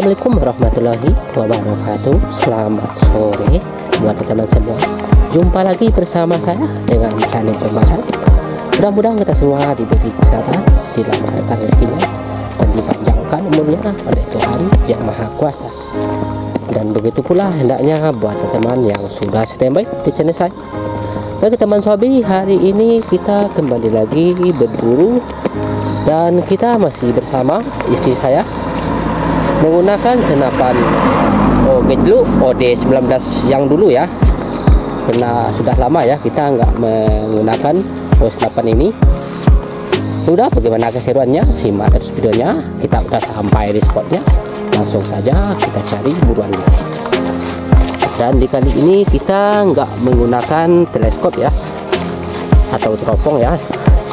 Assalamualaikum warahmatullahi wabarakatuh. Selamat sore buat teman-teman semua. Jumpa lagi bersama saya dengan channel Jen Macan. Mudah-mudahan kita semua diberi kesehatan, dilancarkan rezekinya, dan dipanjangkan umurnya oleh Tuhan yang Maha Kuasa. Dan begitu pula hendaknya buat teman-teman yang sudah standby di channel saya. Baik teman sobi, hari ini kita kembali lagi berburu dan kita masih bersama istri saya menggunakan senapan Gedlu OD19 yang dulu ya, karena sudah lama ya kita nggak menggunakan senapan ini. Sudah bagaimana keseruannya, simak terus videonya. Kita udah sampai di spotnya, langsung saja kita cari buruannya. Dan di kali ini kita nggak menggunakan teleskop ya atau teropong ya,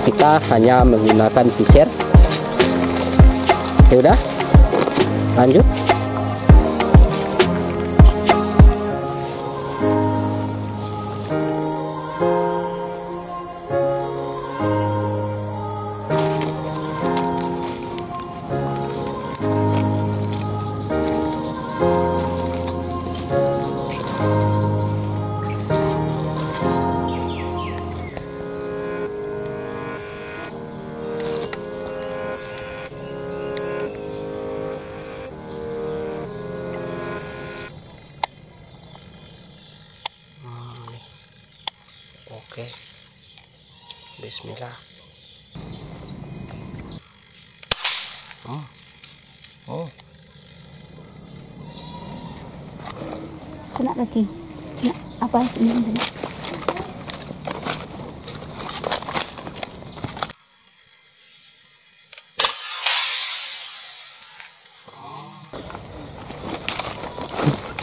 kita hanya menggunakan fisher. Ya udah, lanjut. Bismillah. Oh. Kena lagi. Kena apa ini?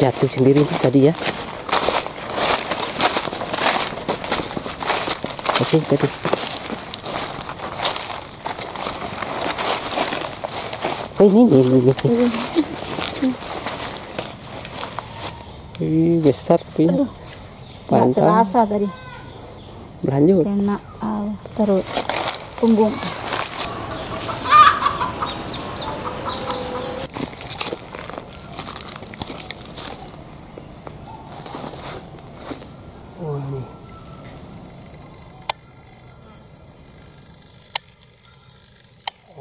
Jatuh sendiri tadi ya. Oke, jadi ini besar pin. Panjang. Terasa tadi. Lanjut. Kena terus punggung.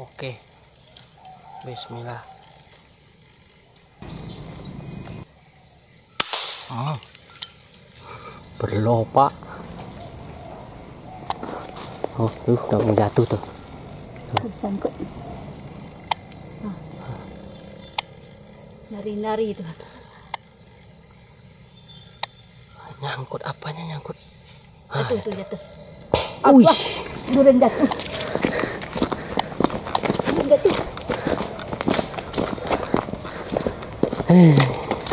Oke, bismillah. Berlopak. Oh, tuh udah jatuh tuh. Tersangkut. Nari-nari itu. Nyangkut apanya nyangkut? Aduh, tuh jatuh. Wih, durian jatuh.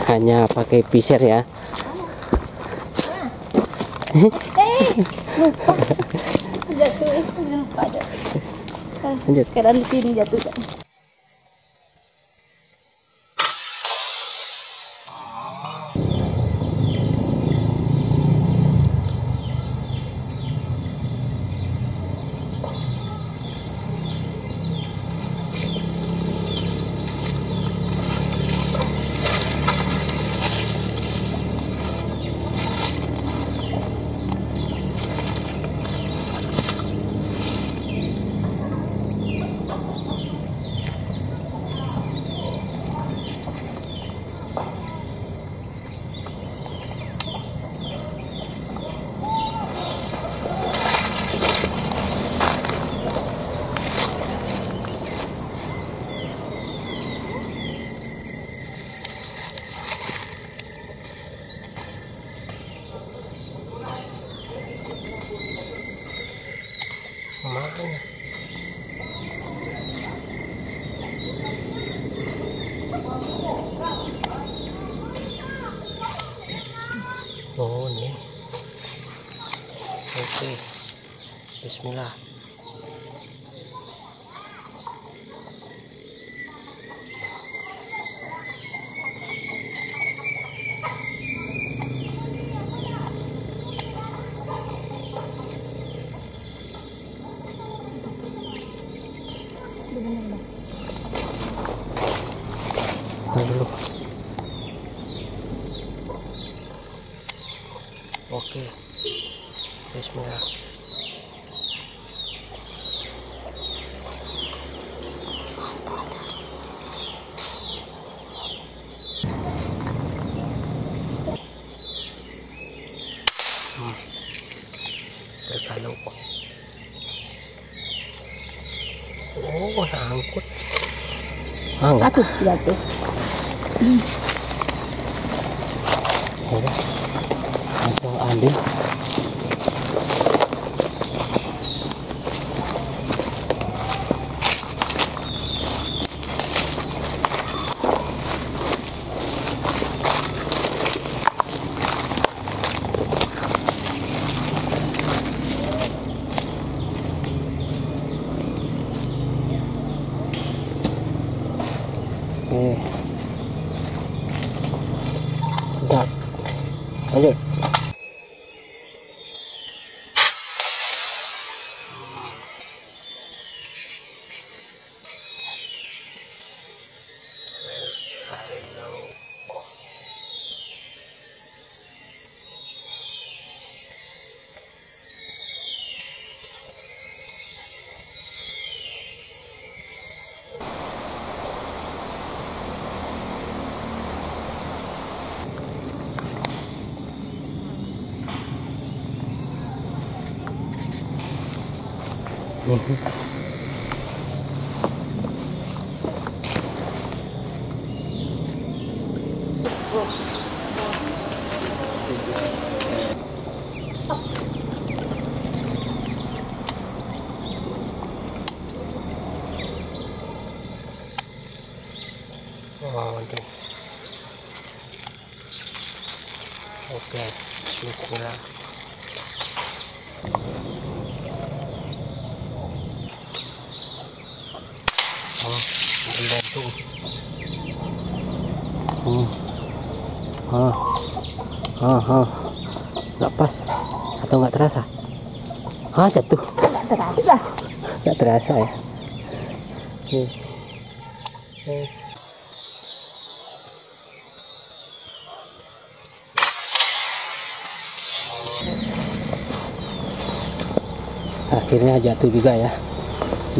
Hanya pakai pisir ya. Lupa. Lupa. Lanjut. Karena di sini jatuh. pohon ya. Oke, bismillah. Dulu. Oke, bismillah. Terlalu kok. Oh, angkut. Angkut jatuh. Udah, langsung ambil. Oke. Oke, bismillah. Nggak pas atau nggak terasa? Jatuh. Terasa. Nggak terasa ya. Akhirnya jatuh juga ya.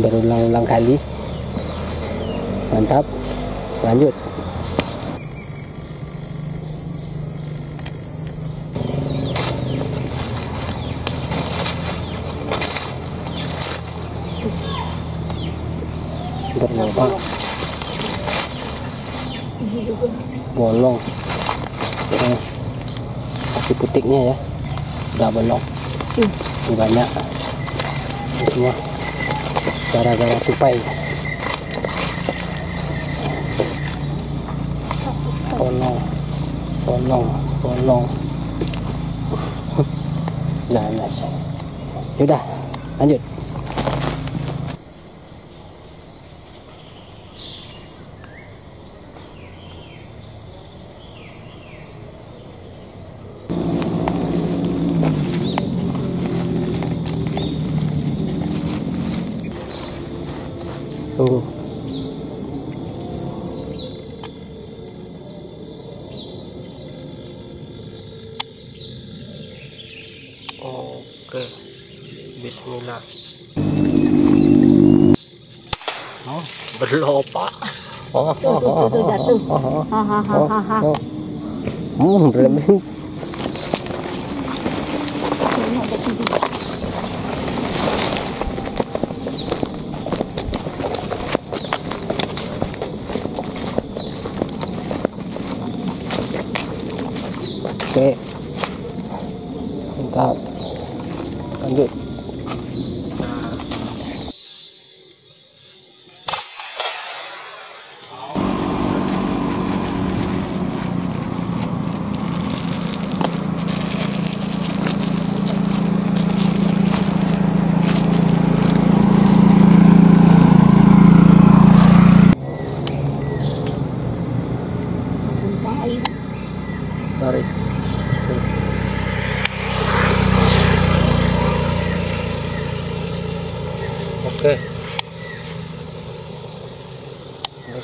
Berulang-ulang kali. Mantap. Lanjut. Berapa? Bolong. Kasih putiknya ya. Udah bolong. Banyak. Semua gara-gara tupai. Bolong. Nah, nice. Yaudah, lanjut. Oke, bismillah. Berlopak. Oke, mantap, lanjut.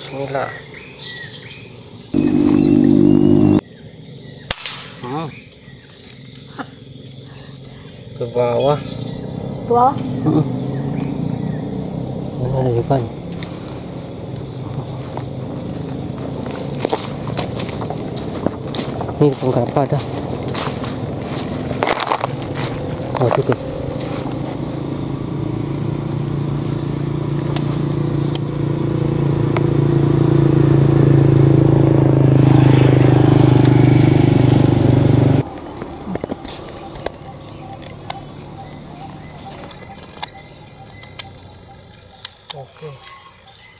Bismillah. Oh. Ke bawah. Ke bawah? Ada juga. Ini tangkap ada. Oh, cukup. Oke,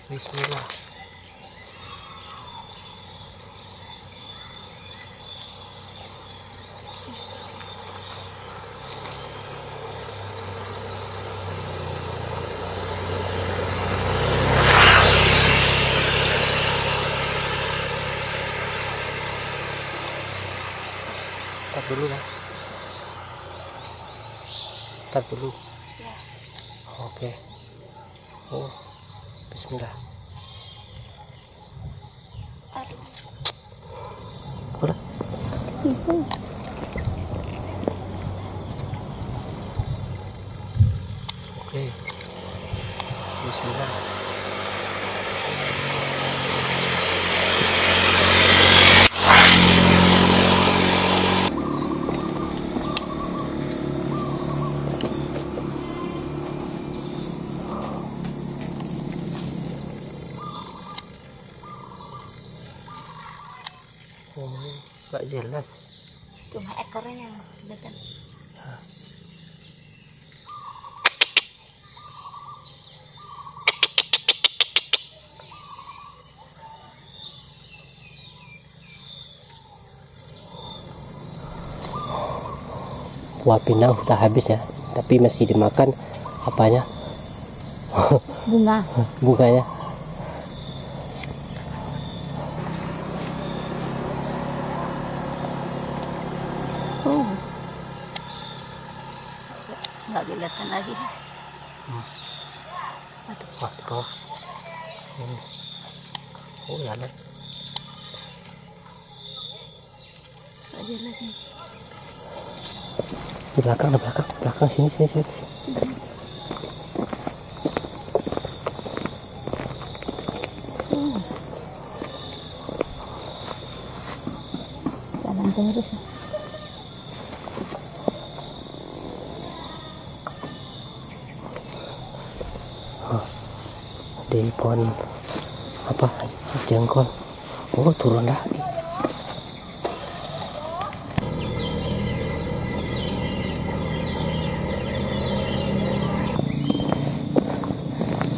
bismillah. Tar dulu lah. Tar dulu. Ya. Oke. Oh, bismillah. Aduh. Kurang. Oke. Bismillah. Gak jelas, cuma ekornya yang kelihatan. Kuapinnya udah habis ya, tapi masih dimakan apanya? Bunga. Bunganya. Nggak kelihatan lagi. Waduh. Oh ya lah. Nggak jelas nih. Di belakang sini. Jalan terus. Di pohon apa jengkol. Oh, turun lagi.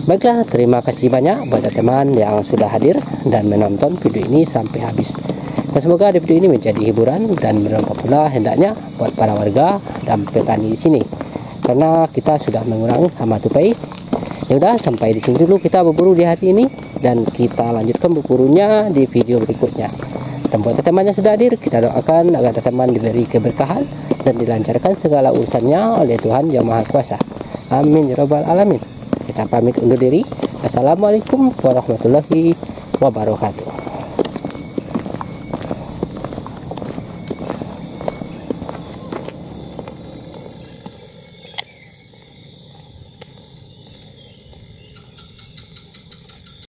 Baiklah, terima kasih banyak buat teman yang sudah hadir dan menonton video ini sampai habis. Dan semoga video ini menjadi hiburan dan bermanfaat pula hendaknya buat para warga dan petani di sini. Karena kita sudah mengurangi hama tupai. Ya udah, sampai di sini dulu kita berburu di hari ini dan kita lanjutkan berburunya di video berikutnya. Dan buat teman-teman yang sudah hadir, kita doakan agar teman-teman diberi keberkahan dan dilancarkan segala urusannya oleh Tuhan Yang Maha Kuasa. Amin ya rabbal alamin. Kita pamit undur diri. Assalamualaikum warahmatullahi wabarakatuh.